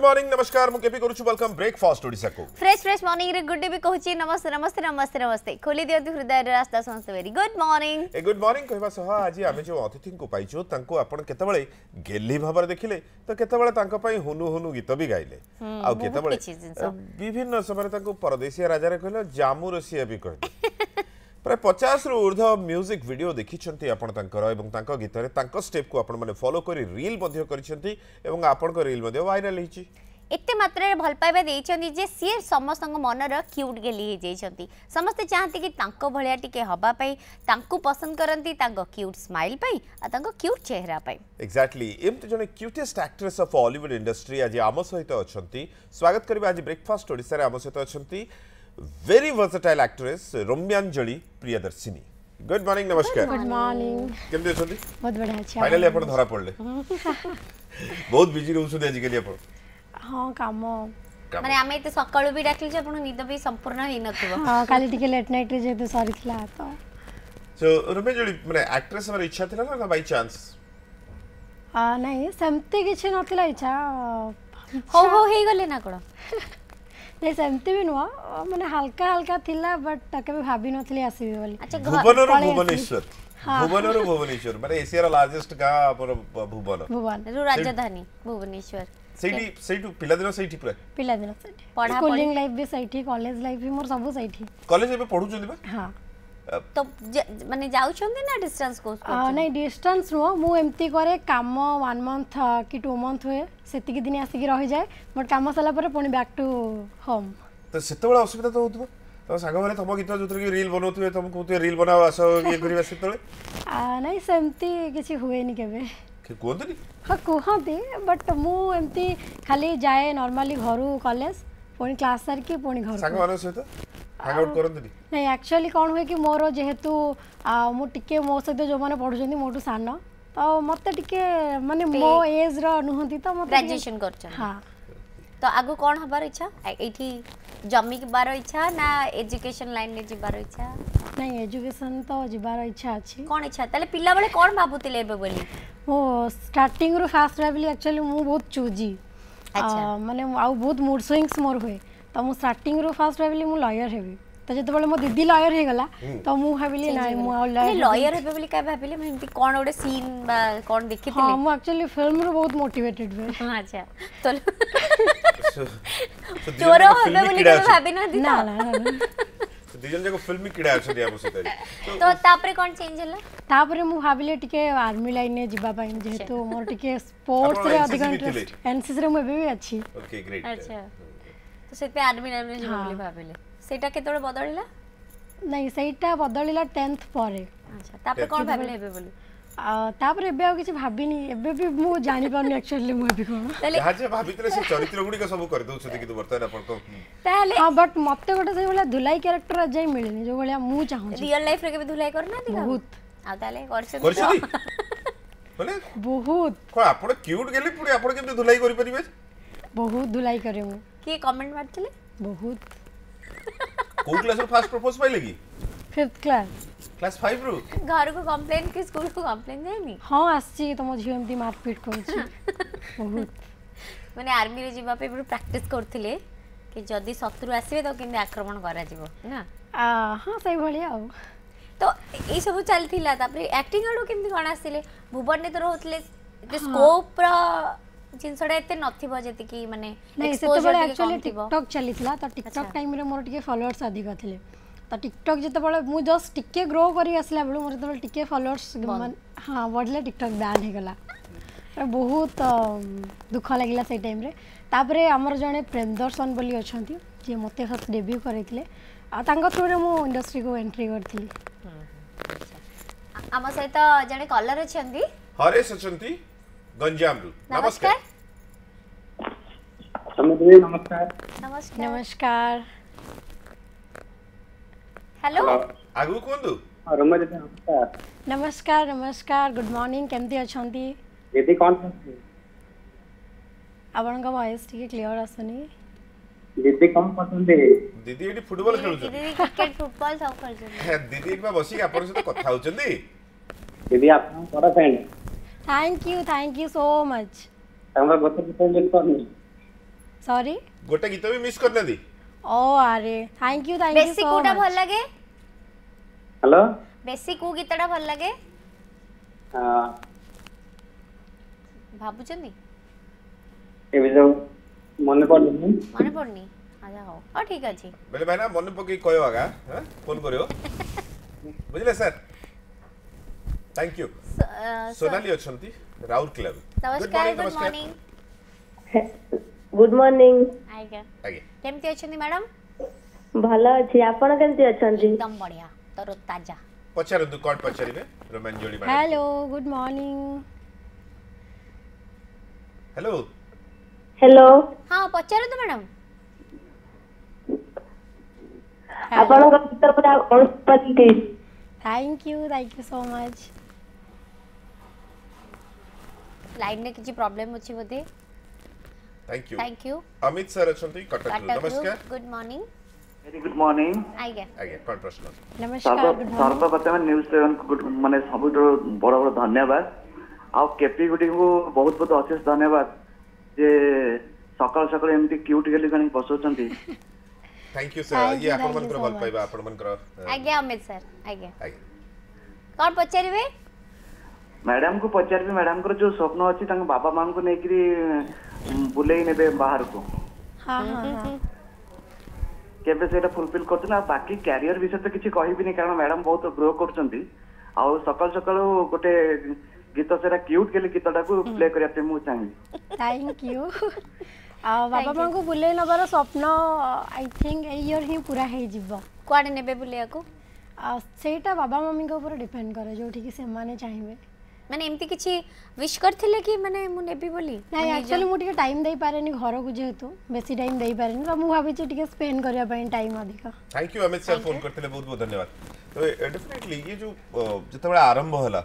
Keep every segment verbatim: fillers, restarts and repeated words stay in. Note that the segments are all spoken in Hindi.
गुड मॉर्निंग नमस्कार मुकेपी करूछु वेलकम ब्रेकफास्ट ओडिसा को फ्रेश फ्रेश मॉर्निंग रे गुड डे भी कहूची नमस्ते नमस्ते नमस्ते नमस्ते खोली दियति हृदय रे रास्ता समस्त वेरी गुड मॉर्निंग ए गुड मॉर्निंग कहबा सह आज आमे जो अतिथि को पाइचो तांको आपण केतबळे गेली भाबर देखिले तो केतबळे तांको पई हुनु हुनु गीत भी गाइले आ केतबळे विभिन्न समय तांको परदेशी राजा रे कहलो जामु रसिया भी कहले प्राय पचास रु ऊर्ध म्यूजिक वीडियो देखिछंती आपण तांकर एवं तांक गीत रे तांक स्टेप को आपण माने फॉलो करी रील मध्य करिसंती एवं आपण को रील मध्य वायरल हिची एते मात्रा रे भल पाइबा देइछंती जे सिए समस्त मन रो क्यूट गेली हे जइछंती समस्त चाहते कि तांक भलिया टिके हबा पई तांकु पसंद करंती तांक क्यूट स्माइल पई आ तांक क्यूट चेहरा पई एक्जेक्टली एम तो जने cutest actress of Hollywood industry आज आम सहित अछंती स्वागत करबा आज ब्रेकफास्ट ओडिसा रे आम सहित अछंती very versatile actress Romyanjali Priyadarshinee. Good morning, Namaskar. Good morning. Good morning. Kemde chali? बहुत बढ़िया अच्छा. Finally अपन धरा पड़ले. बहुत busy रहउछु आजकल के अपन. हां काम. माने आमे त सकाळू भी डाकली जे अपन नींद भी संपूर्ण हे नथिबो. हां काली टिके लेट नाइट रे जे तो सॉरी खिला तो. So Romyanjali माने actress हमर इच्छा थिला ना बाय चांस. हां नहीं समते किछ नथिला इच्छा. हो हो हे गेले ना कोन. नहीं सेमती भी नुआ माने हल्का हल्का थिला बट कभी भाभी नथली आसीबी वाली अच्छा भुवन और भुवनेश्वर भुवन और भुवनेश्वर माने एशिया रा लार्जेस्ट का पर भुवन भुवन रो राजधानी भुवनेश्वर सेठी सेठी पिला दिन सेठी पूरा पिला दिन सेठी पढा स्कूलिंग लाइफ भी सेठी कॉलेज लाइफ भी मोर सब सेठी कॉलेज में पढु जंदी बा हां तो माने जाउ छंदी ना डिस्टेंस कोर्स हां नहीं डिस्टेंस नो मु एमती करे काम वन मंथ कि टू मंथ होए सेति के दिन आसी के रह जाय बट काम सला पर पुनी बैक टू होम तो सेते बड़ा असुविधा तो होतबो तो संग वाले तम गीत जोतर की रील बनोतबे तम कोते रील बनाओ आसो ये करबा सेते आ नहीं सेमती किछि होए नि केबे के कोंदनी हां कोहाते बट मु एमती खाली जाय नॉर्मली घरु कॉलेज पुनी क्लास सर के पुनी घर संग वाले सेते हैंग आउट करंदनी नहीं एक्चुअली कोन होए कि मोर जेहेतु मु टिके मो सेते जो माने पढु जंदी मोटू सानो तो मते टिके माने मो एज रो अनुहंती तो मते ग्रेजुएशन करछ हां तो आगु कोन हबार इच्छा एठी जम्मी के बारो इच्छा ना एजुकेशन लाइन ने जिबार इच्छा नहीं एजुकेशन तो जिबार इच्छा अछि कोन इच्छा तले पिल्ला बले कोन बाबूतिले बे बोली ओ स्टार्टिंग रो फास्ट रावली एक्चुअली मु बहुत चूजी अच्छा माने आउ बहुत मूड स्विंग्स मोर होए तो मु स्टार्टिंग रो फास्ट रावली मु लॉयर हेबी तो जते बले मो दीदी लॉयर हे गला तो मु हबिले ना मु लॉयर लॉयर हे बले का भाबिले मैं कोन ओडे सीन बा कोन देखि थले हां मु एक्चुअली फिल्म रो बहुत मोटिवेटेड बे हां अच्छा तो चोरो हे बले का भाबी ना दी ना ना तो दीजन जको फिल्म में किड़ा छ दिया बसते तो तापरे कोन चेंज हला तापरे मु हबिले टिके आर्मी लाइन ने जिबा पाइन जेतु मोर टिके स्पोर्ट्स रे अधिक इंटरेस्ट एनसीसी रे मु बे अछि ओके ग्रेट अच्छा तो सेते आर्मी लाइन ने जिबले भाबिले सेटा केतोले बदलिला नहीं सेटा बदलिला टेंथ परे अच्छा तापर कोन भाबिले हेबे बोली आ तापर एबे आ किछ भाबिनी एबे भी मु जानि पाउनी एक्चुअली मु एबे कोन हाजे भाबितले से चरित्र गुडी का सब कर दउ छथि कि बर्तन अपन को ताले हां बट मते गोटे से बोला धुलाई कैरेक्टर जाय मिलनी जो बोला मु चाहू रियल लाइफ रे के धुलाई करना दिखा बहुत आ ताले करछ करछ बोले बहुत को आपण क्यूट गेली पुरी आपण के धुलाई करि परिबे बहुत धुलाई करे मु के कमेंट मारथले बहुत कोन क्लास में फर्स्ट प्रपोज पाइले की फिफ्थ क्लास क्लास पाँच रो घर को कंप्लेन कि स्कूल को कंप्लेन जायनी हां आसी तो मो झियो एमती मारपीट करू छी बहुत माने आर्मी रे जीवा पे प्रैक्टिस करथिले कि जदी शत्रु आसीबे तो किने आक्रमण करा जीवो ना हां सही भलिया आओ तो ए सब चलथिला तापर एक्टिंग आडो किने कोन आसीले भुवन ने तो होतले स्कोप रा जिनसडे एते नथिबो जेति कि माने एक्सपोज एक्चुअली टिकटॉक चलीतला तो टिकटॉक टाइम रे मोर टिके फॉलोअर्स अधिक आथिले तो टिकटॉक जेते बळे मु जस्ट टिके ग्रो करी आसला बळे मोर जेते टिके फॉलोअर्स हां बडले टिकटॉक बैन हे गला तो बहुत दुख लागिला से टाइम रे तापरे हमर जने प्रेमदर्शन बोली अछंती जे मते फर्स्ट डेब्यू करैतिले आ तांगो थ्रू रे मु इंडस्ट्री को एंट्री करथिली आमा सहित जने कलर अछंती हरेश अछंती गंजाम रू नमस्कार समदरे नमस्कार नमस्कार नमस्कार हेलो आगु कोंदु रमज नमस्कार नमस्कार नमस्कार गुड मॉर्निंग केमती अछंती दीदी कोन आपन का वॉइस ठीक क्लियर आसनी दीदी कम पसंद है दीदी एडी फुटबॉल खेलु दीदी क्रिकेट फुटबॉल सब खेल छ दीदी एक बार बसी आपन से कथा होचंदी दीदी आपन बड़ा fan thank you thank you so much हमरा बहुत बहुत लिख करनी सॉरी गोटे गीत भी मिस करना दी ओ अरे thank you thank you basic कोटा भल लागे हेलो बेसिक को गीतडा भल लागे आ बाबू चंदी ए बिजो मन पड़नी मन पड़नी आजा हो ओ ठीक अछि बेले भाई ना मन पकी कयो आगा ह फोन करियो बुझले सर थैंक यू सोनाली अछंती राउर क्लब नमस्कार गुड मॉर्निंग गुड मॉर्निंग आइगा आइगा केमती अछंती मैडम भलो अछि आपण केमती अछंती एकदम बढ़िया तरो ताजा पछार दु कोड पछारिबे Romanjali madam hello good morning hello hello हां पछार दु मैडम आपण को उत्तर पर अनुपति thank you thank you so much line में किछि प्रॉब्लम अछि बोधे thank you thank you Amit sir अछंती कटक नमस्कार good morning very good morning आइगे आइगे कोन प्रश्न नमस्कार सर्वप्रथम न्यूज़ सेवन को माने सब बड़ बड़ धन्यवाद आ केपी गुडी को बहुत बहुत अशेष धन्यवाद जे सकाल सकाल एमती क्यूट गेली कनी बसोचंती थैंक यू सर ये आपण मन कर बल पाइबा आपण मन कर आइगे अमित सर आइगे आइगे कोन पचरिवे मैडम को पचरिवे मैडम को जो स्वप्न अछि तंग बाबा मान को नेकरी बुले ही नेबे बाहर को हां हां केबे सेटा फुलफिल करथला बाकी करियर विषय तो किछि कहिबि नै कारण मैडम बहुत ग्रो करचंती आ सकल सकल गोटे गीत सेरा क्यूट गेले गीतडा को प्ले करिया पे मु चाहि थैंक यू आ बाबा मान को बुले नबार स्वप्न आई थिंक ए ईयर ही पूरा हे जिवो कोआडे नेबे बुलेया को सेटा बाबा मम्मी को ऊपर डिपेंड करे जो ठीक से माने चाहिबे माने एम्ति किछि विश करथिले कि माने मु नेबी बोली नाही एक्चुअली मु टिके टाइम देई पारेनी घर को जेतु बेसी टाइम देई पारेनी तो मु भाबी छि टिके स्पेंड करिया पई टाइम अधिक thank you Amit sir phone करथिले बहुत बहुत धन्यवाद तो डेफिनेटली ये जो जतबे आरंभ होला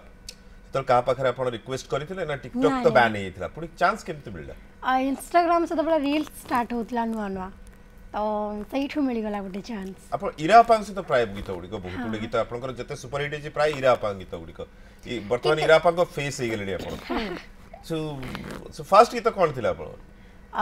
तो का पाखरे आपण रिक्वेस्ट करथिले ना टिकटॉक तो बैन हेइथिला पुनी चांस केमते मिलला इंस्टाग्राम से तबला रील स्टार्ट होतला नुवा नुवा तो सहीठु मिल गला गुटे चांस आपण इरा पांग से तो प्राय गीत उडी को बहुत गुटे गीत आपण कर जते सुपर हिट जे प्राय इरा पांग गीत उडी को ई वर्तमान इरा पांग को फेस हे गेले आपण सो सो फर्स्ट गीत कोन थिला आपण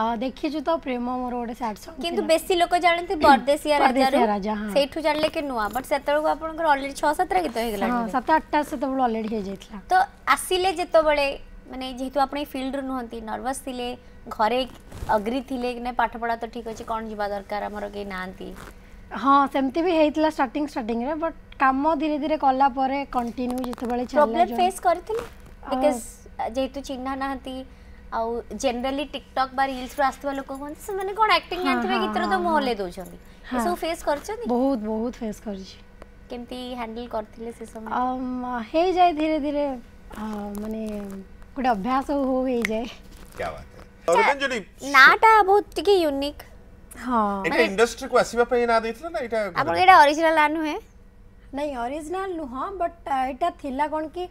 आ देखि जो तो प्रेम मोर ओडे सैड सॉन्ग किंतु बेसी लोक जानते परदेसिया राजा सेठु जानले के नुवा बट सेतळ को आपण कर ऑलरेडी छह सात रा गीत हे गेला सात आठ से तो ऑलरेडी हे जैतला तो आसीले जेतो बळे माने जेतु आपण फील्ड नुहंती नर्वस थिले घरे अग्री थिले ने पाठ पढ़ा तो ठीक अछि कोन जीवा दरकार हमर के नांती हां सेमती भी हेतला स्टार्टिंग स्टार्टिंग रे बट काम धीरे धीरे कल्ला पारे कंटिन्यू जेते बळे चलला प्रॉब्लम फेस करथिले बिकॉज़ जेतु चिन्हा नांती आ जनरली टिकटॉक बा रील्स रो आस्तवा लोक कोन से माने कोन एक्टिंग नांती गीतर तो मोहले दोछंती ए सब फेस करछंती बहुत बहुत फेस करछि केमती हैंडल करथिले से समय हे जाय धीरे धीरे माने कोड अभ्यास हो हे जाय क्या बात रोमांजली नाटा बहुत टिके यूनिक हां एटा इंडस्ट्री को आसीबा पे ना देथला ना एटा आपण एटा ओरिजिनल आनु है नहीं ओरिजिनल नु हां बट एटा थिला कोन की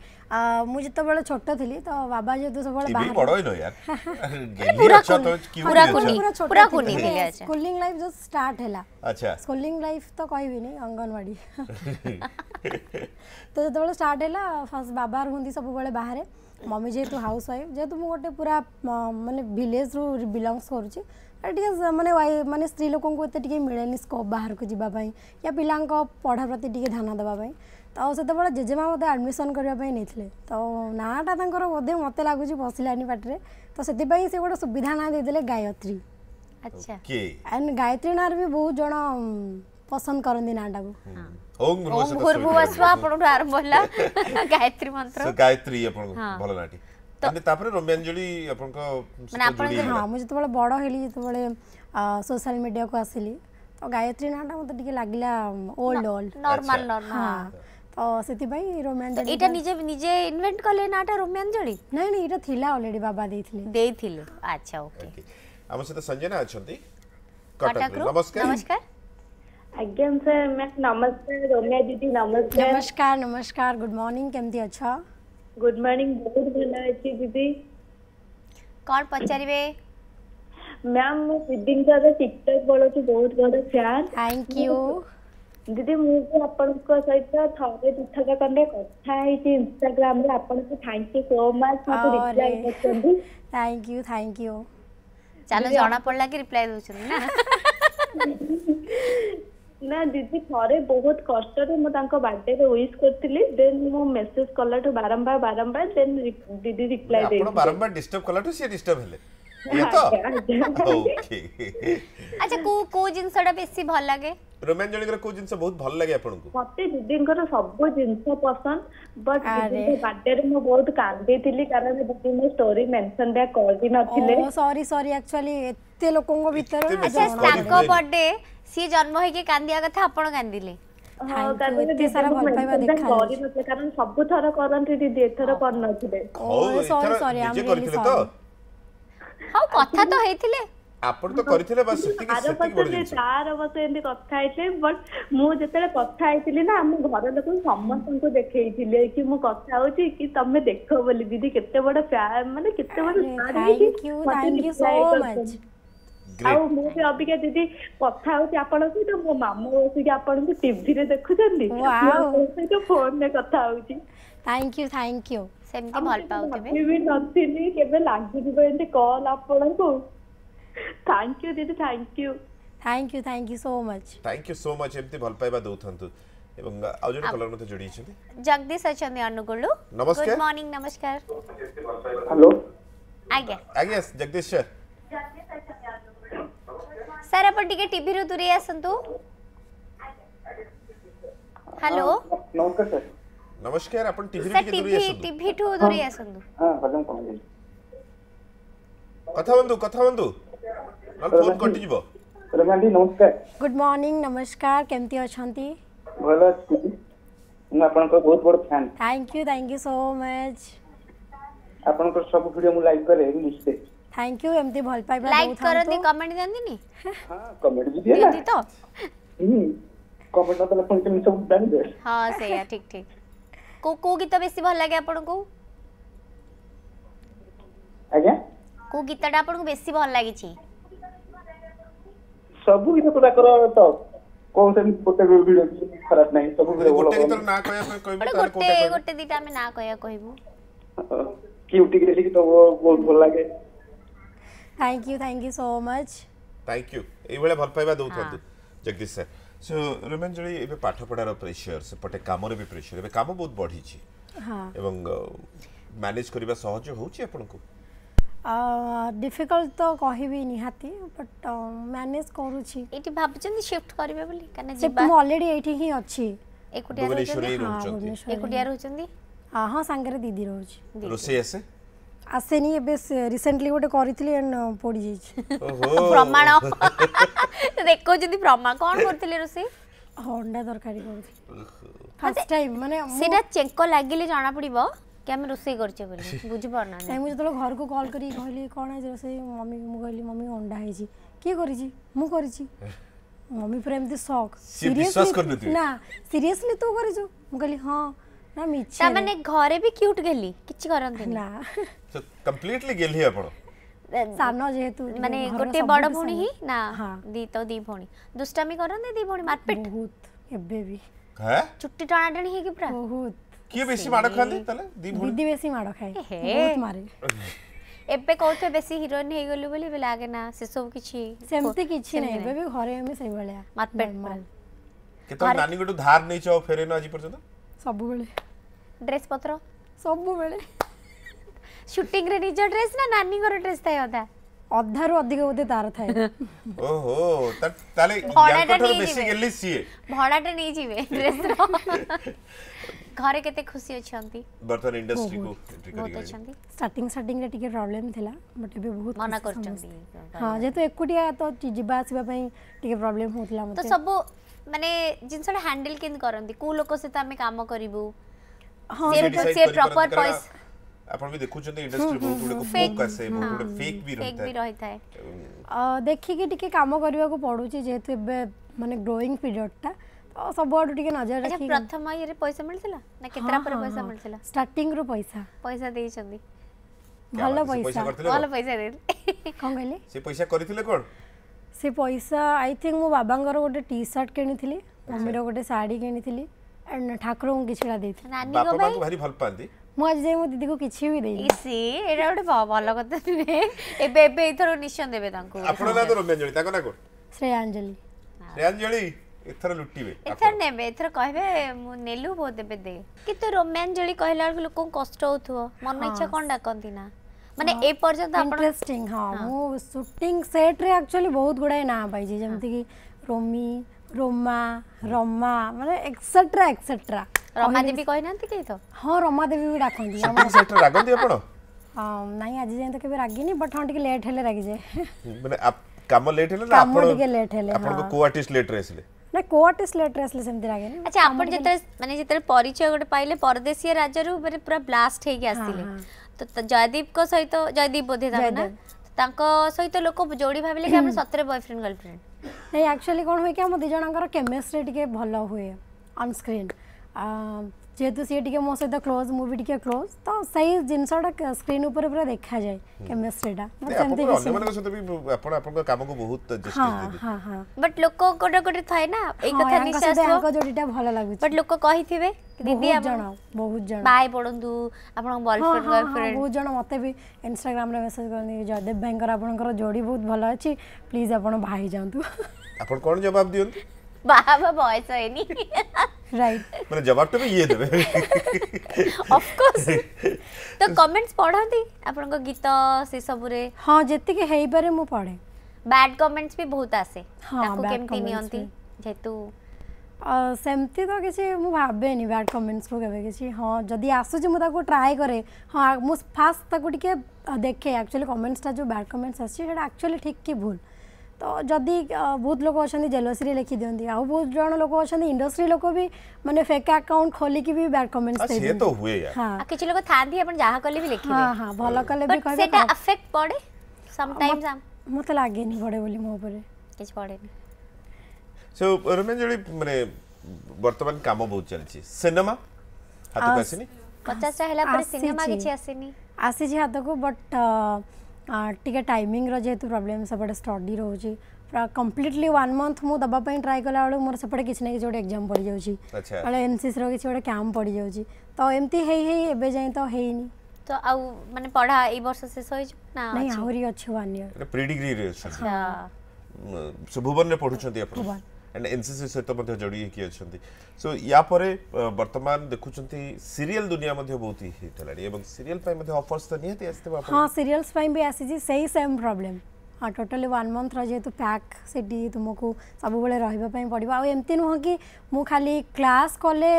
मु जतो बडो छोटो थिली तो बाबा जतो सब बडो बाहर बडो नो यार पूरा पूरा कुनी पूरा कुनी मिले अच्छा स्कूलिंग लाइफ जो स्टार्ट हैला अच्छा स्कूलिंग लाइफ तो कोई भी नहीं आंगनवाड़ी तो जतो बडो स्टार्ट हैला फर्स्ट बाबा हुंदी सब बडो बाहर मम्मी जेतु हाउस वाइफ जेतु मु गोटे पूरा माने विलेज रु बिलोंग्स करूची टिके माने वाई माने स्त्री लोकन को टिके मिलेनी स्कोप बाहर को जीवा भाई या पिलांग को पढा प्रति टिके ध्यान देबा भाई तो सेते बड जेजेमा मते एडमिशन करबा भाई नेथिले तो नाटा तंकर ओदे मते लागुची बसिलानी पाटरे तो सेति भाई से गोटे सुविधा ना दे देले गायत्री अच्छा ओके एंड गायत्री नार भी बहुत जण पसंद करंदी नाटा को ओम भुवनेश्वर आपण आरंभ होला गायत्री मंत्र सो गायत्री आपण भलो नाटी तने तापर रोम्यांजली आपण को माने आपण हां मु जतबेले बड़ हेली जतबेले सोशल मीडिया को आसिली तो गायत्री नाटा मते टिके लागिला ओल्ड ओल्ड नॉर्मल नॉर्मल हां तो सेति भाई रोम्यांजली एटा निजे निजे इन्वेंट करले नाटा रोम्यांजली नै नै एटा थिला ऑलरेडी बाबा देथिले देथिले अच्छा ओके हम सते संजना अछंती कटक नमस्कार नमस्कार अगेन सर मैं नमस्ते रोम्या दीदी नमस्ते नमस्कार नमस्कार गुड मॉर्निंग केमती अच्छा गुड मॉर्निंग बहुत भला अछि दीदी कौन पचरिवे मैम मैं दीदी का टिकटॉक बोलो छी बहुत बड़ा फैन थैंक यू दीदी मु आपन को सहित थरे दुथका कंडे कथा है इंस्टाग्राम रे आपन को थैंक यू सो मच मत रिप्लाई करछंदी थैंक यू थैंक यू चलो जना पड़ला कि रिप्लाई दोछन ना ना दीदी थोड़े बहुत कष्ट रे म तांको बर्थडे रे विश करतिली देन मो मेसेज कला तो बारंबार बारंबार देन दीदी रिप्लाई दे आपण बारंबार डिस्टर्ब कला तो से डिस्टर्ब हेले ये तो ओके अच्छा को को जिंसडा बेसी भल लागे रोमांजली कर को जिंस बहुत भल लागे आपण को मते दीदी कर सब जिंस पसंद बट दीदी के बर्थडे रे म बहुत कांदे थिली कारण दीदी ने स्टोरी मेंशन बे कर दिन अथिले ओ सॉरी सॉरी एक्चुअली एते लोकों भीतर अच्छा ताको बर्थडे सी जन्म होय के कांदिया कथा आपण कांदिले हां कांदे एते सारा भल पाइबा देखा सॉरी मते कारण सब थरा करंती दीदी एथरा कर न थिले ओ सॉरी सॉरी हम रियली सॉरी हाउ कथा तो हेथिले आपण तो करिथिले बस सेति के सेति बडले चार अवश्य एंदी कथा आइले बट मु जेतेले कथा आइथिले ना हम घर लोगन समस्तन को देखैथिले कि मु कथा होची कि तमे देखो बोली दीदी केते बड प्यार माने केते बड thank you thank you so much आउ मु भी अबिका दीदी कथा होची आपण से तो मो मामू होसी कि आपण को टीवी रे देखु जंदी वाओ से तो फोन में कथा होची थैंक यू थैंक यू सेमती भल पाउथिबे भी नथिनी केबे लागि दिबे एते कॉल आपण को थैंक यू दीदी thank you thank you thank you so much thank you so much एते भल पाइबा दोथंतु एवं आउ जण कलर मते जोडी छिन जगदीश अछन अनुगुल नमस्कार गुड मॉर्निंग नमस्कार हेलो आगे आगे जगदीश सर जगदीश अछन अनुगुल सर आपण टिके टीवी रो दूरी आसंतु हेलो नमस्कार सर नमस्कार अपन टीवी रे टीवी टीवी टू दूरी आसंदु हां भजन कमेंट कथा बंधु कथा बंधु नल फोन कटि जीवो रमांडी नमस्कार गुड मॉर्निंग नमस्कार केमती अछंती भलो छी मैं आपन को बहुत बड़ fan thank you thank you so much आपन को सब वीडियो मु लाइक करे निश्चित थैंक यू एमती भल पाइबा लाइक करनी कमेंट दंदिनी हां कमेंट भी दिया दीदी तो हम कमेंट न तो फोन के सब दन दे हां सेया ठीक ठीक को को गीत बेसी भल लागे आपण को आज्ञा को गीतडा आपण को बेसी भल लागी छी सब गीत पूरा करो तो कोन से पोते वीडियो खराब नाही सब वीडियो बोलो गोटे गीत ना कहया कोई कोई गोटे गोटे गोटे दीटा में ना कहया कहबो क्यूटी के लिए तो बहुत भल लागे thank you thank you so much thank you ए बेले भल पाइबा दोथंतु जगदीश सर सो रोमांजली एबे पाठ पढार प्रेशर से पटे काम रे भी प्रेशर एबे काम बहुत बढ़ी छी हां एवं मैनेज करबा सहज हो छी आपन को डिफिकल्ट तो कहिबी निहाती बट मैनेज करू छी एटी भाब चंदी शिफ्ट करबे बोली कने जेबा मु ऑलरेडी एठी ही अछि एकुटिया रहू चंदी एकुटिया रहू चंदी हां हां संगे दीदी रहू छी रोसे आसे आसे नहीं एबे रिसेंटली गोटे करितली एंड पड़ी जाई ओहो प्रमाण देखो जदी प्रमाण कोन करतिले रोसी होंडा तरकारी करथि फर्स्ट टाइम माने सेटा चेंको लागिले जाना पड़िबो कि हम रोसी करछे बोली बुझ परना नहीं मुझे तो घर को कॉल करी कहली कोन है रोसी मम्मी मु कहली मम्मी होंडा है जी के करी जी मु करी जी मम्मी प्रेम दे शौक सीरियसली ना सीरियसली तू करी जो मु कहली हां ना मिच्छे तमने घरे भी क्यूट गेली किछि करन ना कंप्लीटली गेली आपण सानो जेतु माने गोटे बड़ भोणी ही ना दी तो दी भोणी दुष्टामी करन दी भोणी मारपीट बहुत एबे भी ह चुट्टी टाणा टाणी हे कि पूरा बहुत के बेसी माड़ खाली तले दी भोणी दीदी बेसी माड़ खाए बहुत मारे एबे कहते बेसी हीरोइन हे गेलु बोली लागे ना से सब किछि सेमते किछि नै एबे भी घरे में सही भलिया मारपीट माल के तो नानी गोटू धार नै छ फेरे न आज पर्यंत सब बेले ड्रेस पत्र सब बेले शूटिंग रे निज ड्रेस ना नानी गोर ड्रेस थाय अधा अधा रो अधिक होते तार थाय ओहो त ताले याकठो बेसी गेली सी भड़ाटा नै जीवे ड्रेस रो घरे केते खुशी अछंती बर्तन इंडस्ट्री को एंट्री करी अछंती स्टार्टिंग स्टार्टिंग रे टिके प्रॉब्लम थिला बट एबे बहुत मना करछंती हां जेतु एकुटिया तो जीवा आसीबा पई टिके प्रॉब्लम होतला मते तो सब माने जिनसडा हैंडल केन करंती को लोक से त हमें काम करिवु हां से प्रॉपर पॉइस अपन भी देखु जंदे इंडस्ट्री बहुत गुड को फोकस है बहुत गुड फेक भी रहता है फेक भी रहता है अ देखि के टिके काम करबा को पड़ु छी जेतु एबे माने ग्रोइंग पीरियड ता तो सब आडू टिके नजर रखी प्रथम ये रे पैसा मिलथिला ना केतरा पर पैसा मिलथिला स्टार्टिंग रो पैसा पैसा देई चंदी भलो पैसा भलो पैसा दे कोन कहले से पैसा करिथिले कोन से पैसा आई थिंक मो बाबांगर गोटे टी-शर्ट केनिथिली मम्मीर गोटे साड़ी केनिथिली एंड ठाकुरंग किछला देथि नानी को भाई भारी भल पांदी मो आज जे मो दीदी को किछि भी देई इसी एटा ओटे भलो कथा ने एबे एबे इथरो निशन देबे तांको आपन ना तो रोम्यांजलि ताको ना को श्रेयांजलि श्रेयांजलि इथरो लुटीबे इथर नेबे इथर कहबे मो नेलु बहुत देबे दे कि तो रोम्यांजलि कहला लोकन कष्ट होथो मन इच्छा कोन डाकंती ना माने ए पर्यंत आपन इंटरेस्टिंग हां मो शूटिंग सेट रे एक्चुअली बहुत गुडा ना भाई जे जेमति कि रोमी रोमा रोमा माने एक्सेट्रा एक्सेट्रा रमादेवी कहि नांती के तो हां रमादेवी भी डाकंदी हम सेट रागंदी आपण हां नाही आज जे तो केबे रागिनी बट हम टिके लेट हेले रागी जे माने आप काम लेट हेले ना आपण काम टिके लेट हेले आपण को को आर्टिस्ट लेट रेसले ना को आर्टिस्ट लेट रेसले सेमती रागिनी अच्छा आपण जेते माने जेते परिचय गोटे पाइले परदेशी राज्य रु पूरा ब्लास्ट हे के आसीले तो जयदीप को सहित जयदीप बोधे था ना तांको सहित लोक जोडी भाबिले के हम सतरे बॉयफ्रेंड गर्लफ्रेंड नाही एक्चुअली कोन होय के हम दिजणकर केमिस्ट्री टिके भलो होय ऑन स्क्रीन जेहेतु सी टे मो सहित क्लोज मुझे टी क्लोज तो सही जिनसा स्क्रीन पूरा देखा जाए केमिस्ट्रीटा बट लोक गोटे गोटे थाए ना एक कथा निश्वास को जोडीटा भलो लागु बट लोक कहिथिबे दीदी आप बहुत जण बाय पडंतु आपन बॉयफ्रेंड गर्लफ्रेंड बहुत जण मते भी इंस्टाग्राम रे मेसेज करनी जयदेव भाईकर आपनकर जोडी बहुत भलो अछि प्लीज आपन भाई जांतु आपन कोन जवाब दियंतु बाबा बॉयस होएनी राइट माने जवाब तो ये देबे ऑफ कोर्स तो कमेंट्स पढांती आपन को गीत से सब रे हां जति के हेई पारे मु पढे बैड कमेंट्स भी बहुत आसे ताको केमती नियंती जेतु सेमती तो किसी मु भाबे नि बैड कमेंट्स को केबे किसी हां जदी आसु जे मु ताको ट्राई करे हां मु फास्ट ताको टिके देखे एक्चुअली कमेंट्स ता जो बैड कमेंट्स आसी सेटा एक्चुअली ठीक की भूल तो जदि बहुत लोग अच्छा जेलोसी रे लिखि दियंती आ बहुत जण लोग अच्छा इंडस्ट्री लोग भी माने फेक अकाउंट खोली की भी बैड कमेंट्स दे से तो हुए यार हां आ किछ लोग थांदी अपन जहा कले भी लिखि हां हां भलो कले भी कहबे सेटा अफेक्ट पड़े सम टाइम्स मते लागे नहीं पड़े बोली मो ऊपर किछ पड़े नहीं सो रोम्यांजलि माने वर्तमान काम बहुत चलछि सिनेमा हाथ आसीनी पचास टा हेला पर सिनेमा किछ आसीनी आसी जे हाथ को बट टिके टाइमिंग रो जेतु प्रॉब्लम सबडे स्टडी रोजी पूरा कंप्लीटली वन मंथ मु दबा पई ट्राई कला वाला मोर सबडे किछ नै किछ ओडे एग्जाम पड़ी जाउची अच्छा वाला एनसीसी रो किछ ओडे काम पड़ी जाउची तो एम्ति हेई हेई एबे जाई तो हेईनी तो आ माने पढा ए वर्ष शेष होई ना नै आउरी अछि वन ईयर प्री डिग्री रे अच्छा शुभवन रे पढु छथि अपन एंड एनसीसी सहित मध्य जोडी कि अछथि सो या परे वर्तमान देखु छथि सीरियल दुनिया मध्य बहुत ही हिटलाडी एवं सीरियल पय मध्य ऑफर्स त नियति आस्ते आपन हां सीरियल्स पय भी आसी जे सही सेम प्रॉब्लम हां टोटली वन मंथ रा जेतु पैक सेडी तुमको सब बेले रहबा पय पड़िबा आ एम्ति न हो कि मु खाली क्लास कले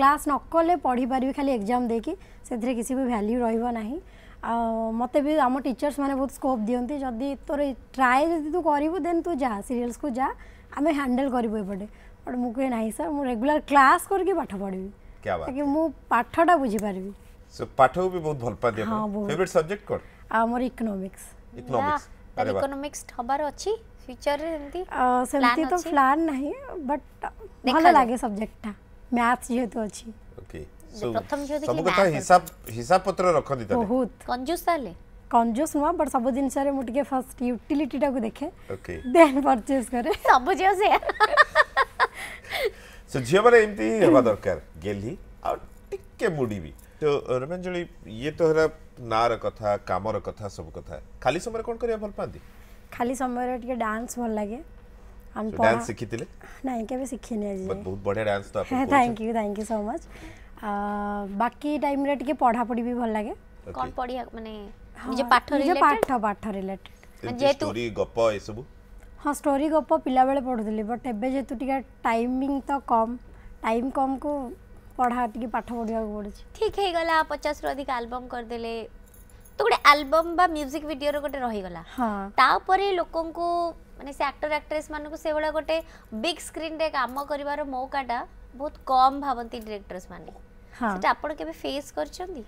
क्लास न कले पढि पारि खाली एग्जाम देकी सेथरे किसी भी वैल्यू रहबा नाही आ मते भी हम टीचर्स माने बहुत स्कोप दियंती जदी तोर ट्राई जदी तू करिवो देन तू जा सीरियल्स को जा आमे हैंडल करिवो एपटे बट मु के नाही सर मु रेगुलर क्लास करके पाठ पढिबी क्या बात ताकि मु पाठटा बुझी पारबी सो पाठो भी बहुत भल पा दे फेवरेट सब्जेक्ट कोन आ मोर इकोनॉमिक्स इकोनॉमिक्स अरे इकोनॉमिक्स हबार अछि फ्यूचर रे सेमती सेमती तो प्लान नाही बट भल लागे सब्जेक्टटा मैथ्स जेतो अछि ओके सो प्रथम जेतो कि सबका हिसाब हिसाब पत्र रख दिता बहुत कंजूस साले कंजूस नुआ बट सब दिन सारे मुटिके फर्स्ट यूटिलिटी टाको देखे ओके देन परचेस करे सब जे से सो जे माने एम्ति हेबा दरकार गेली आ टिके मुडी भी तो रोम्यांजलि ये तो हरा नार कथा कामर कथा सब कथा खाली समय कोन करिया भल पांदी खाली समय रे टिके डांस भल लागे हम डांस सिखितले नाही केबे सिखिने जे बहुत बढ़िया डांस तो आप thank you thank you so much आ बाकी टाइम रे टिके पढा पढी भी भल लागे कोन पढिया माने जे पाठ रिलेटेड पाठ पाठ रिलेटेड जे स्टोरी गप ए सब हां स्टोरी गप पिला बेले पढुदली बट एबे जेतु टिका टाइमिंग तो कम टाइम कम को पढा टिके पाठ पढिया पड़े ठीक हे गला पचास रो अधिक एल्बम कर देले तो गोटे एल्बम बा म्यूजिक वीडियो रो गोटे रही गला हां ता परे लोकन को माने से एक्टर एक्ट्रेस मान को से वाला गोटे बिग स्क्रीन रे काम करिवार मौकाटा बहुत कम भावंती डायरेक्टर्स माने सेटा आपण केबे फेस करछंदी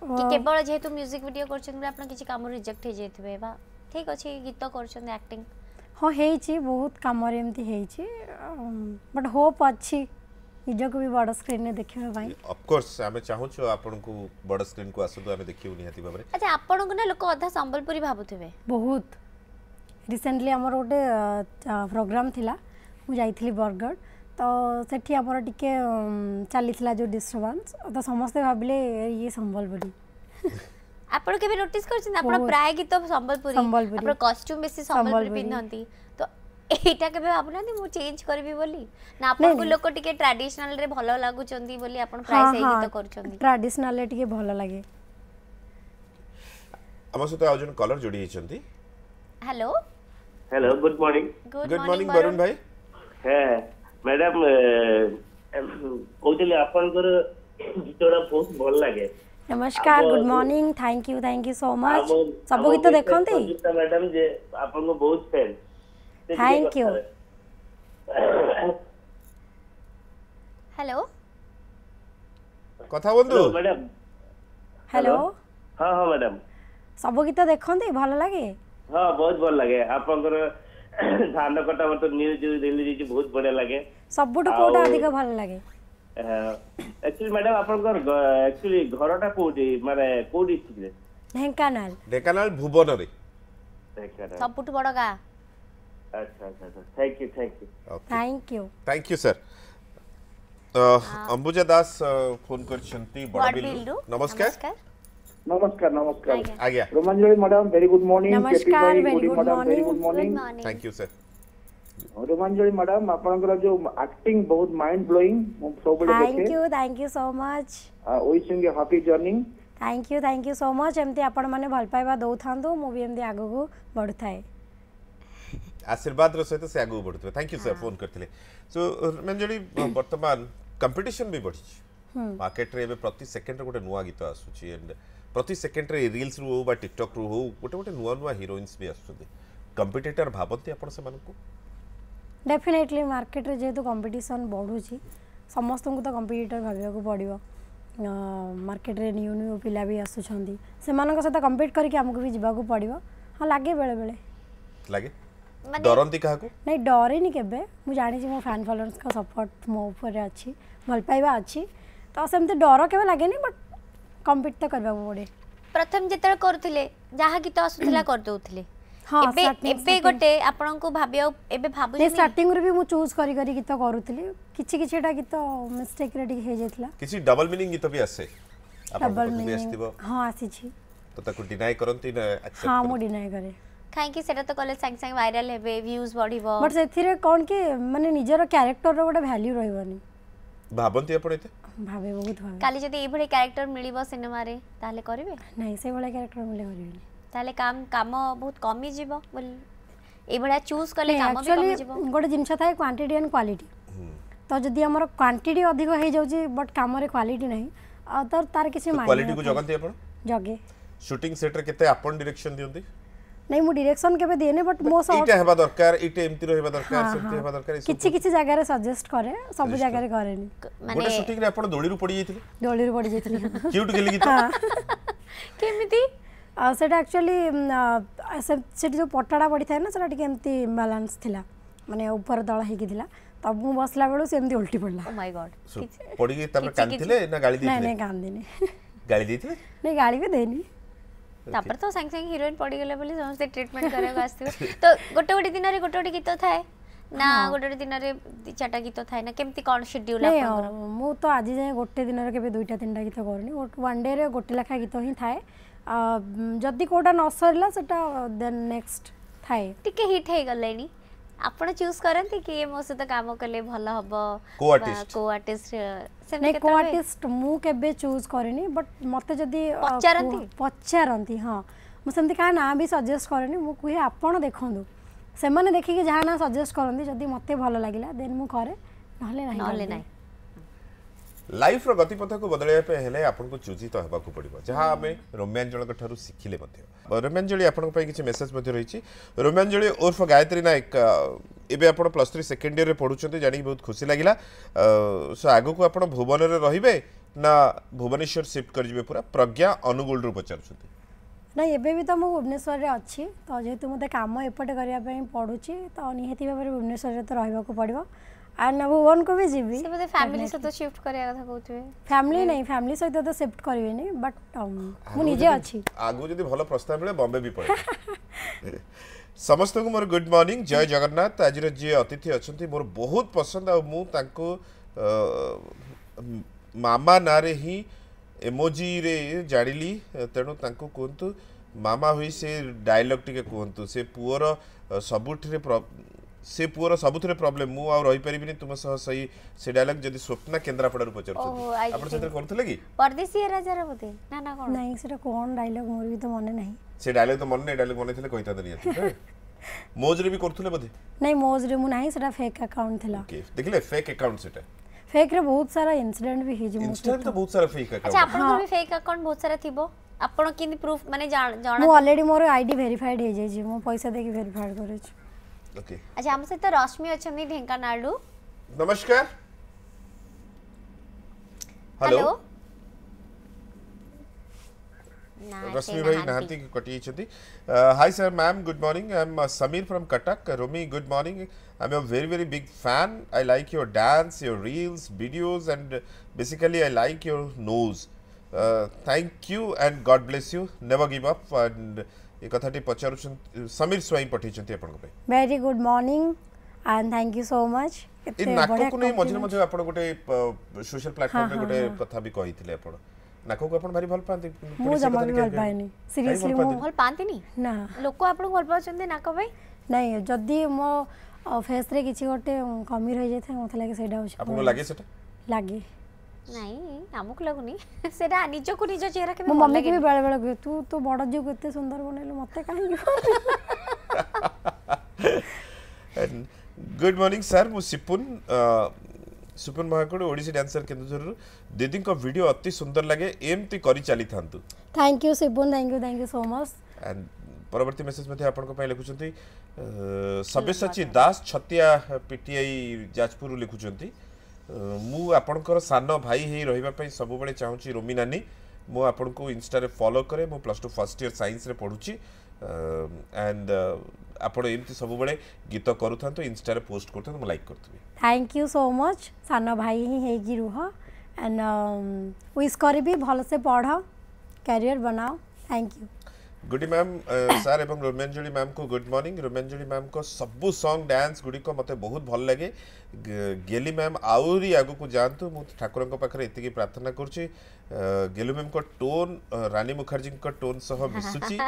कि केवल जेतु म्यूजिक वीडियो करछन आपन किछि काम रिजेक्ट हे जेतबे बा ठीक अछि गीत करछन एक्टिंग हो हेइ छि बहुत काम रे एम्ति हेइ छि बट होप अछि निजो को भी बड़ स्क्रीन ने देखिबा भाई ऑफ कोर्स आमे चाहू छ आपन को बड़ स्क्रीन को आसु तो आमे देखिउ निहाती बाबरे अच्छा आपन को ना लोक आधा संबलपुरी भाबुथबे बहुत रिसेंटली हमर ओटे प्रोग्राम थिला मु जाईथिली बरगढ़ तो सेठी आमर टिके चली जो डिस्टर्बेंस तो समस्ते भाबिले ये संबलपुरी आपण केबे नोटिस करछिन आपण प्राय गीत संबलपुरी आपण कॉस्ट्यूम बेसी संबलपुरी पिनहंती तो एटा केबे आपनानी मु चेंज करबी बोली ना आपण को लोक टिके ट्रेडिशनल रे भलो लागु चंदी बोली आपण प्राय से गीत करछंदी ट्रेडिशनल रे टिके भलो लागे हम सते आजन कलर जोडी हिचंती hello hello good morning good morning Varun भाई है मैडम कोजले आपण कर गीतडा बहुत भल लागे नमस्कार good morning thank you thank you so much सब गीत देखंती मैडम जे आपण को बहुत फैन थैंक यू हेलो कथा बंधु मैडम हेलो हां हां मैडम सब गीत देखंती भल लागे हां बहुत भल लागे आपण कर धान कटा मत न्यूज़ दिल्ली जी बहुत बढ़िया लागे सबटु कोटा अधिक भल लागे एक्चुअली मैडम आपण को एक्चुअली घरटा कोडी माने कोडी स्थिति ढेंकानाल ढेंकानाल भुवन रे ढेंकानाल सबटु बड़ गा अच्छा अच्छा thank you thank you thank you thank you sir Ambuja Das phone कर छंती बड़बिलु नमस्कार नमस्कार नमस्कार आ गया Romanjali madam very good morning नमस्कार very good morning thank you sir Romanjali madam आपन को जो एक्टिंग बहुत माइंड ब्लोइंग सब बड़े देखे thank you thank you so much wishing you happy journey thank you thank you so much एमते आपन माने भल पाइबा दो थांदो मु भी एमते आगो को बढ़ थाए आशीर्वाद रो सहित से आगो बढ़तबे थैंक यू सर फोन करथिले सो रोमांजलि वर्तमान कंपटीशन भी बढ़ी हम मार्केट रे प्रति सेकंड रे गोटे नुवा गीत आसुची एंड प्रति सेकंड रे रील्स रो बा टिकटॉक रो गोटे गोटे नुवा नुवा हीरोइंस भी आसुछथि कंपटीटर भाबते आपन से मानको डेफिनेटली मार्केट रे जेतु कंपटीशन बढ़ुची समस्त को तो कंपटीटर भाबिया को पड़ो मार्केट रे न्यू न्यू पिला भी आसुछंदी से मानन सहित कंपीट करके हमको भी जीवा को पड़ो हां लागे बेले बेले लागे डरंती काहा को नहीं डरे नहीं केबे मु जानि जे मो फैन फॉलोअर्स का सपोर्ट मो ऊपर अछि भल पाइबा अछि तो सेमते डर केबे लागे नहीं बट कंपीट तो करबा पड़े प्रथम जेतले करथिले जहा की तो आसुथला कर दोथले हां एबे गोटे आपन को भाबियो एबे भाबु जे स्टार्टिंग रे भी मु चूज करी करी गीत करूतली किछि किछिटा गीत मिस्टेक रे ठीक हे जेतला किछि डबल मीनिंग गीत भी आसे डबल मीनिंग हां आसी छी तो ताको डिनाय करंती ना एक्सेप्ट हां मु डिनाय करे काहे कि सेटा तो कॉलेज संग संग वायरल हेबे व्यूज बढिबो बट सेथि रे कोन के माने निजरो कैरेक्टर रो गोटे वैल्यू रहबनी भाबंती आपड़ते भाबे बहुत भाबे काली जदी एभळे कैरेक्टर मिलिबो सिनेमा रे ताले करबे नाही सेभळे कैरेक्टर मिले करबे ताले काम काम बहुत कमी जीवो ए बडा चूज करले काम भी कमी जीवो गोटे जिंसा थाए क्वांटिटी एंड क्वालिटी तो जदी हमर क्वांटिटी अधिक हे जाउ जे बट काम रे क्वालिटी नाही आ तर तार किसी माने क्वालिटी को जगंती आपण जगे शूटिंग सेट रे केते आपण डायरेक्शन दियंती नाही मु डायरेक्शन केबे देने बट मो शॉट इटा हेबा दरकार इटे एमती रहबा दरकार सेमती हेबा दरकार किछि किछि जगह रे सजेस्ट करे सब जगह रे करेनी माने शूटिंग रे आपण डोली रु पड़ी जैतिले डोली रु पड़ी जैतिले क्यूट गेली गीत केमिति आ सेटा एक्चुअली से जो पटाड़ा पड़ी था ना सेटा टिके एमती इम्बैलेंस थिला माने ऊपर दळा हेकी थिला तब मु बसला बेलो सेमती उल्टी पड़ला ओ माय गॉड पड़ी के तब कान थिले ना गाली देथिले नहीं कान देने गाली देथिले नहीं गाली भी देनी तापर तो संग संग हीरोइन पड़ी गेले बोली समस्त ट्रीटमेंट करे आस्ते तो गोटे गोटे दिन रे गोटे गोटे गीत थाए ना गोटे गोटे दिन रे चाटा गीत थाए ना केमती कोन शेड्यूल आपन मु तो आज जाय गोटे दिन रे केबे दुईटा तीनटा गीत करनी वन डे रे गोटे लाखा गीत ही थाए जदि कोटा न सरला सेटा देन नेक्स्ट थाए टिके हिट हे गलेनी आपण चूज करंती कि मो से तो काम करले भलो हबो को आर्टिस्ट को आर्टिस्ट से ने को आर्टिस्ट मु केबे चूज करनी बट मते जदि पचारंती पचारंती हां मु सेमती का ना भी सजेस्ट करनी मु कहे आपण देखंदो से माने देखि कि जहाना सजेस्ट करंती जदि मते भलो लागिला देन मु करे नहले नाही नहले नाही लाइफ रो गतिपथ को बदलैया पे हेले आपन को चूजित हेबा को पड़िबो जहा हमें रोम्यांजलि को ठारू सिखिले मथे रोम्यांजलि आपन पे किछ मेसेज मथे रहिछि रोम्यांजलि उर्फ गायत्री नायक एबे आपन प्लस थ्री सेकंड ईयर रे पढुछथि जानि बहुत खुशी लागिला सो आगो को आपन भुवन रे रहिबे ना भुवनेश्वर शिफ्ट कर जिवे पूरा प्रज्ञा अनुगुल रो पचारछथि ना एबे भी त मु भुवनेश्वर रे अछि तो जेतु मते काम एपटे करिया पे पढुछि तो निहित भाबरे भुवनेश्वर रे तो रहिबा को पड़िबो आ नबो वन को भी जीवी से मते फैमिली से तो शिफ्ट करिया कथा कहतबे फैमिली नहीं फैमिली से तो शिफ्ट करबे नहीं बट मु निजे अछि आगु जदी भलो प्रस्ताव मिले बॉम्बे भी पड़े समस्त को मोर गुड मॉर्निंग जय जगन्नाथ। आज जी अतिथि अच्छा मोर बहुत पसंद आ मुझे मामा ना रे ही एमोजी रे जाणी तेणु कहतु मामा हुई से डायलॉग टे कहतु से पुअर सबुठ से पुअर सबुथ प्रोब्लेम मु आ रही परिबिनी तुम सह सही से डायलॉग जदी स्वप्न केंद्रापडार पचर छथि आपण सेते करथले की परदेसी राजा बोते ना ना कोन नाही सेटा कोन डायलॉग मोर भी तो मने नाही से डायलॉग तो मने डायलॉग मने थले कहता दनिया ठीक मोज रे भी करथले बोते नाही मोज रे मु नाही सेटा फेक अकाउंट थला ओके देखले फेक अकाउंट सेटा फेक रे बहुत सारा इंसिडेंट भी हे जे इंसिडेंट तो बहुत सारा फेक अकाउंट अच्छा आपण को भी फेक अकाउंट बहुत सारा थिबो आपण किन प्रूफ माने जाना मु ऑलरेडी मोर आईडी वेरीफाइड हे जे जे मु पैसा देके वेरीफाइड करे छी ओके okay. अच्छा हम से तो रश्मि अच्छा नहीं ढेंकानाल नमस्कार हेलो रश्मि भाई नाहती कटी छथि hi sir ma'am good morning I am Sameer from Cuttack Romi good morning I am a very very big fan I like your dance your reels videos and basically I like your nose thank you and God bless you never give up and एक कथाटी पचार समीर स्वाई पठेचंती आपण को very good morning and thank you so much इन नाको को नै मझे मझे आपण गोटे सोशल प्लेटफार्म रे गोटे कथा भी कहितले आपण नाको को आपण भारी भल पांती मु जमा भल पाएनी सीरियसली मु भल पांती नी ना लोको आपण भल पाचंती नाको भाई नै जदी मो फेस रे किछि गोटे कमी रहि जाय था मते लागे सेडा आपण लागे सेटा लागे नहीं आमुक लगुनी सेडा निजो को निजो चेहरा के मम्मी के भी बेले बेले तू तो बड़ जो केते सुंदर बनेलो मते काहे गुड मॉर्निंग सर मु सिपुन सिपुन महाकोड ओडिसी डांसर केंदुझर दीदी को वीडियो अति सुंदर लगे एमती करी चली थांतु thank you Sipun thank you thank you so much and परवर्ती मैसेज मथे आपन को पय लिखुचंती सब्यसाची दास छतिया पीटीआई जाजपुर लिखुचंती मु आपणकर सान भाई हे रहिबा पई सब बेले चाहूची रोमी नानी मु आपन को इंस्टा रे फॉलो करे मु plus two first year science रे पढुची एंड आपण एमती सब बेले गीत करूथन तो इंस्टा रे पोस्ट करथन मु लाइक करथबी थैंक यू सो मच सान भाई ही हेगी रुह एंड विश करबी भल से पढो करियर बनाओ thank you Gudi ma'am sir एवं रोम्यांजलि मैम को गुड मॉर्निंग रोम्यांजलि मैम को सबु सॉन्ग डांस गुडी को मते बहुत भल लगे गेली मैम आउरी आगु को जानतु मु ठाकुर को पाखरे इतिकी प्रार्थना करची गेली मैम को टोन रानी मुखर्जी को टोन सह मिसुची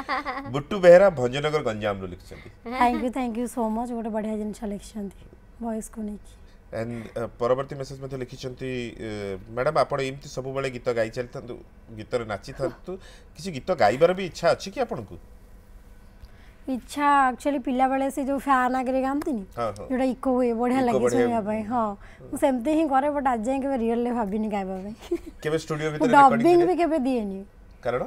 बुट्टू बेहरा भंजनगर गंजाम रो लिखछंती thank you thank you so much गोटे बढ़िया जन लिखछंती वॉइस को नेकी एंड परवर्ती मेसेज मते लिखिसंती मैडम आपण एमती सब बेले गीत गाई चलथंतु गीत रे नाची थंतु किसी गीत गाईबार भी इच्छा अछि कि आपण को इच्छा एक्चुअली पिला बेले से जो फैन आगे गामतिनी जोडा इको होय बढ़िया लागि सुनिया भाई हां मु सेमते ही करे बट आज जाय के रियल ले भाबिनी गाईबा भाई केबे स्टूडियो भीतर डबिंग भी केबे दिएनी कारण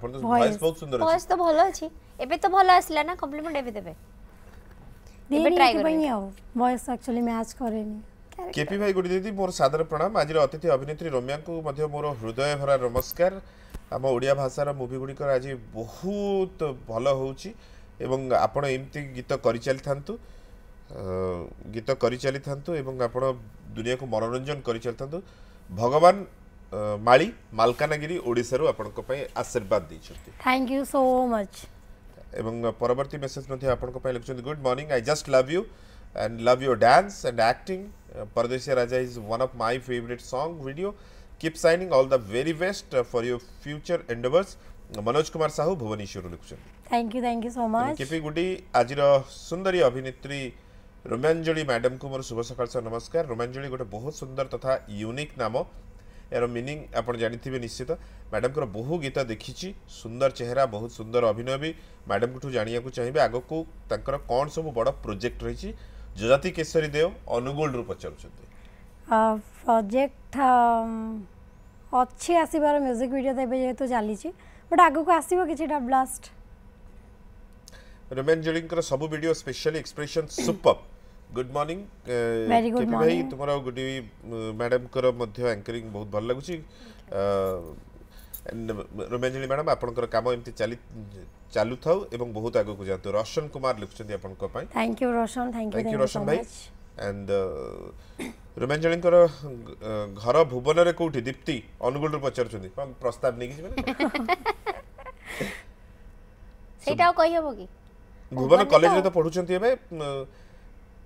आपण तो वॉइस बहुत सुंदर अछि वॉइस तो भलो अछि एबे तो भलो आसला ना कॉम्प्लीमेंट एबे देबे देबे ट्राई करबे वॉइस एक्चुअली मैच करेनी केपी भाई गुडी दीदी मोर सादर प्रणाम आज अतिथि अभिनेत्री रोम्या को मध्य मोर हृदय भरा नमस्कार आम ओडिया भाषार मुवी गुड़िकर आज बहुत भल होउची एवं आपण एमती गीत करि चली थांतु गीत करि चली थांतु एवं आपण दुनिया को मनोरंजन करि चली थांतु भगवान माली मालकानगिरी ओडिसा रु आपण को पई आशीर्वाद दै छथि थैंक यू सो मच एवं परवर्ती मेसेज मध्ये आपण को पई लिखछन good morning I just love you and love your dance and acting uh, Pardesiya Raja is one of my favorite song video keep signing all the very best uh, for your future endeavors uh, Manoj Kumar Sahu Bhuvneshwar likhun thank you thank you so much keep goody ajira sundari abhinetri Romyanjali madam ku mor shubha sakal sar namaskar Romyanjali gote bahut sundar tatha unique namo एर मीनिंग आपन जानिथिबे निश्चित मैडम को बहु गीत देखिछि सुंदर चेहरा बहुत सुंदर अभिनय भी मैडम को जानिया को चाहिए आगो को तंकर कोन सब बड़ प्रोजेक्ट रहिछि जजाति केसरी देव अनुगुल रु पचरछथि प्रोजेक्ट अच्छे आसीबार म्यूजिक वीडियो देबे जेतो चलीछि बट आगो को आसीबो किछटा ब्लास्ट रोम्यांजलि कर सब video specially expression super good morning के भाई तुम्हारा गुड मैडम कर मध्य एंकरिंग बहुत भल लागुची एंड रोम्यांजलि मैडम आपनकर काम एमती चाली चालू थाउ एवं बहुत आगो को जानतो रोशन कुमार लिखछथि आपनकर पई thank you Roshan thank you thank you Roshan भाई एंड रोम्यांजलि कर घर भुवन रे कोठी दीप्ति अनुगुल पचरछथि प्रस्ताव नेकी जेबे सेटाओ कहि हबो की भुवन कॉलेज रे तो पढुछंती एबे।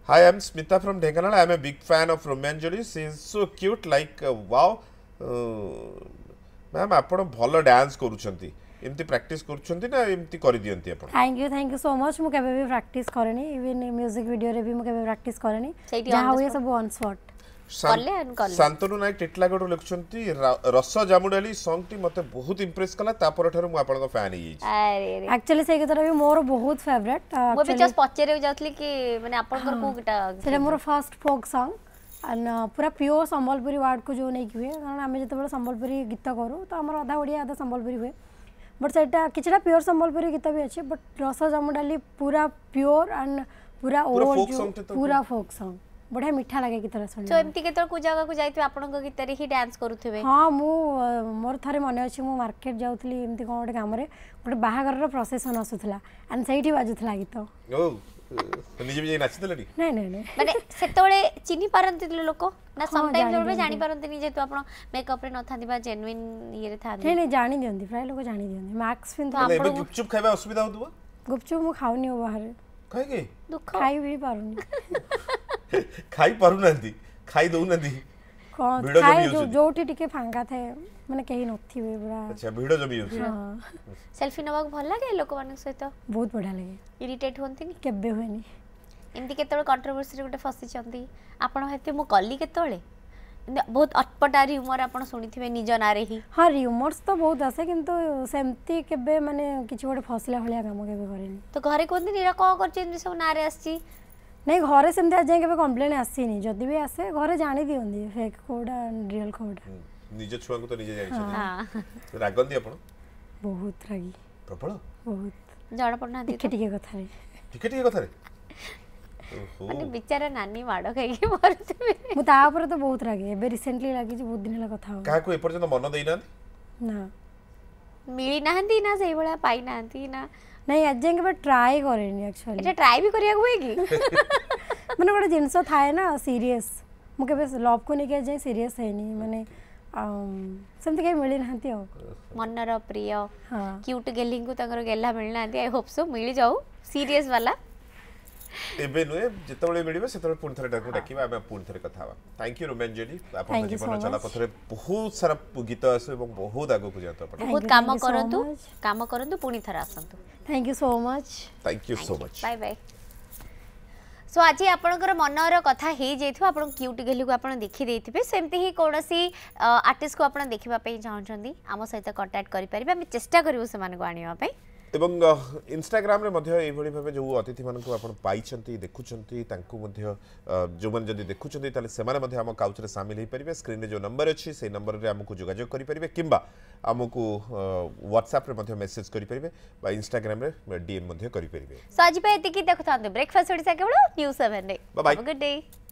Hi I am Smita from Dhenkanal. I am a big fan of Romanjali. She is so cute like wow. Ma'am आपण भलो डांस करूछंती। एमती प्रैक्टिस करूछंती ना एमती करि दियंती आपण? Thank you thank you so much. मु केबे भी प्रैक्टिस करनी, इवन म्यूजिक वीडियो रे भी मु केबे प्रैक्टिस करनी। जहां होय सब ऑन स्पॉट शांतनु नायक टिटलागढ़ लिखुंती रस जामुडाली सॉन्ग टी मते बहुत इंप्रेस कला। तापर ठर मु आपन को फैन हे जे। अरे एक्चुअली से के तरह भी मोर बहुत फेवरेट। मु भी जस्ट पचरे जातली कि माने आपन को कोटा सेले मोर फर्स्ट फोक सॉन्ग एंड पूरा प्योर संबलपुरी वर्ड को जो नै किवे, कारण हमें जते बड़ संबलपुरी गीत करू तो हमर आधा ओडिया आधा संबलपुरी हुए, बट सेटा किछटा प्योर संबलपुरी गीत भी अछि, बट रस जामुडाली पूरा प्योर एंड पूरा ओल्ड पूरा फोक सॉन्ग बड़ा मीठा लगे की तरह सुन। तो एमती के तरह को जगह को जाईते आपन को की तरह ही डांस करूथबे? हां मु मोर थारे मन अछि मु मार्केट जाउतली एमती कोन काम रे गोटे बाहागर रो प्रोसेसन आसुथला एंड सेठी बाजुथला गीत। ओ निजे भी नाचितलडी? नै नै नै माने सेतोळे चिनी पारंती लोक ना सम टाइम लोक जानि पारंती नि, जेतु आपन मेकअप रे न थादी बा जेन्युइन ये रे थादी। नै नै जानि दियंती, प्राय लोक जानि दियंती। मार्क्स फिन तो आपन गुपचुप खाइबा असुविधा होतबो? गुपचुप मु खाउनी हो बाहर काहे के दुख खाइ भी पारुनी खाई परु नंदी खाई दउ नंदी कोन खाई जो जोटी टिके फांगा थे माने केही नथिबे बरा। अच्छा भिडो जमी होसी? हां सेल्फी नबाक भल लागे लोक माने सहित? बहुत बढा लागे। इरिटेट होनती नि केबे होइनी? एंती केतोले कंट्रोवर्सी रे गोटे फसी चंदी आपण हेते मु कल्ली केतोले बहुत अटपटा ह्यूमर आपण सुनिथिबे निज ना रे ही? हां ह्यूमर्स तो बहुत आसे किंतु सेमती केबे माने किछ गोटे फसला भलिया काम केबे करेनी। तो घरे कोन दिन इरा को करछेन सब ना रे आसी? नहीं घरे सेमते आज के कंप्लेन आसीनी, जदी भी आसे घरे जानि दिउंदी fake code and real code. निजे छुवा को तो निजे जानि छथि। हां रागंदी आपण? बहुत रागी। प्रबल? बहुत। जड़ा पड़ना दी टिके टिके कथा रे टिके टिके कथा रे। ओहो माने बेचारा नानी माडो खाइ के मरत बे। मु ता ऊपर तो बहुत रागी एबे रिसेंटली लागी जे बहुत दिन हला कथा हो। का को ए पर्यंत मन देई ना? ना मिली नाहंती ना सेई बला पाई नाहंती ना। नहीं आज के बट ट्राई करेनी एक्चुअली। एटा ट्राई भी करिया होय कि? माने गोटे जिनसो थाए ना सीरियस मु केबे लव को नै के जे सीरियस हैनी माने समते के मिलि नाहंती हो मन रो प्रिय। हां क्यूट गेलिंग को तकर गेला मिलना आंती। आई होप सो मिलि जाऊ सीरियस वाला एबे नय जेतबले मिलिबे सेतबले पुनथरे डाकू डाकीबा आमे पुनथरे कथावा। Thank you रोम्यांजली। आपन जीवन चला पथरे बहुत सारा गीत आसे एवं बहुत आगो को जातो आपन बहुत काम करंतु काम करंतु पुनी थरा आसंतु। Thank you so much. Thank you so much. Bye bye. So आज आपणकर मनर कथा हो जाइए आप क्यूट गेली को आप देखी देते सेमती ही कौन सी आर्टिस्ट को आप देखापी चाहते आम सहित कंटाक्ट करें चेस्टा करूँ से आने। एवं इंस्टाग्राम रे मध्य एभली भाव जो अतिथि मानक आपण पाइछंती देखुछंती तांकु मध्य जो मन जदी देखुछंती ताले सेमाने मध्य हम काउच रे शामिल होई परिबे। स्क्रीन रे जो नंबर अछि से नंबर रे हमकु जोगाजोग करि परिबे किंबा हमकु WhatsApp रे मध्य मेसेज करि परिबे बा Instagram रे डीएम मध्य करि परिबे। सो आज पे एतिकी देखथांते ब्रेकफास्ट ओडिसा केवल न्यूज़ सेवन रे। Good day.